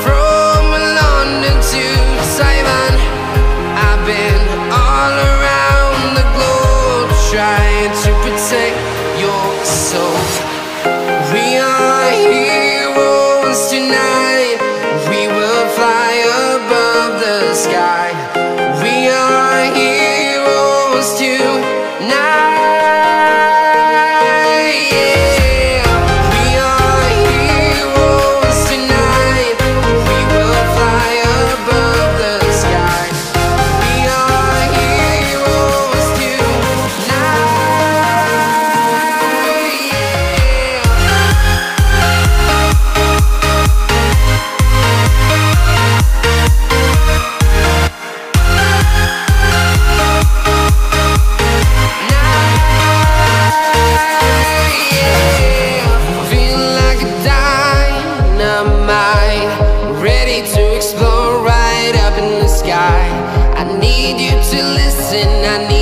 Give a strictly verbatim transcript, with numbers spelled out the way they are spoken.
from London to Taiwan. I've been all around the globe, trying to protect your soul. We are heroes tonight. We will fly above the sky. We are heroes tonight. I need you to listen, I need